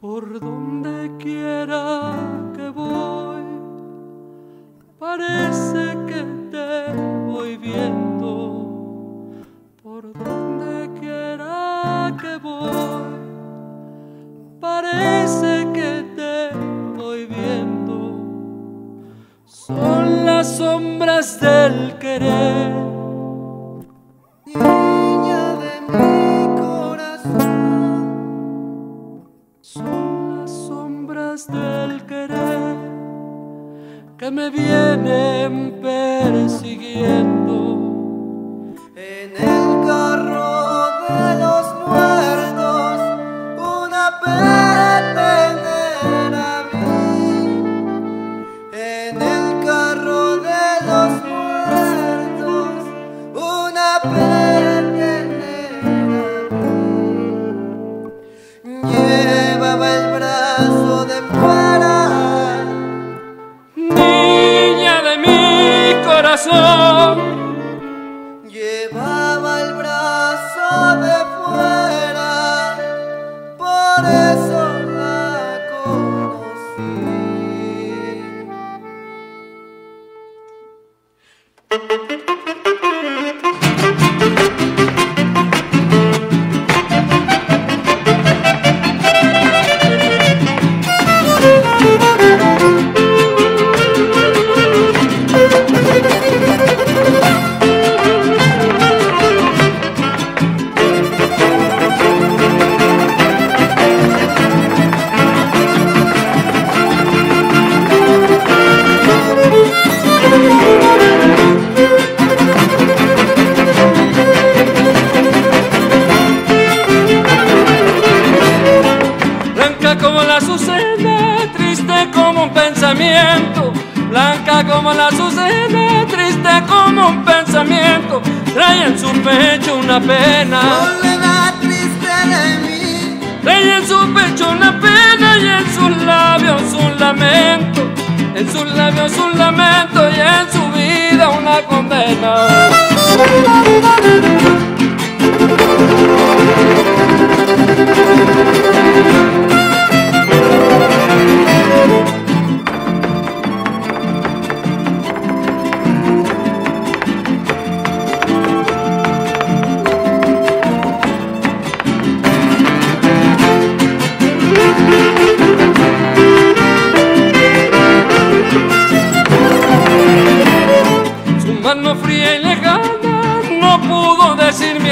Por donde quiera que voy, parece que te voy viendo. Por donde quiera que voy, parece que te voy viendo. Son las sombras del querer. Del querer que me vienen persiguiendo en el carro de los muertos. Una petenera vi en el carro de los muertos. Una petenera vi, llevaba el brazo de fuera, niña de mi corazón, llevaba el brazo de fuera, por eso la conocí. Blanca como la azucena, triste como un pensamiento, trae en su pecho una pena, soledad triste de mí, trae en su pecho una pena y en sus labios un lamento, en sus labios un lamento y en su vida una condena.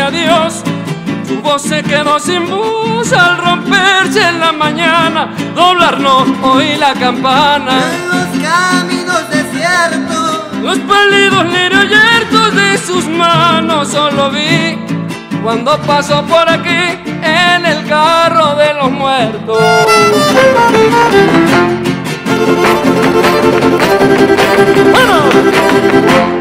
Adiós, su voz se quedó sin voz al romperse en la mañana, doblarnos hoy la campana. En los caminos desiertos, los pálidos lirioyertos de sus manos solo vi cuando pasó por aquí en el carro de los muertos. ¡Bueno!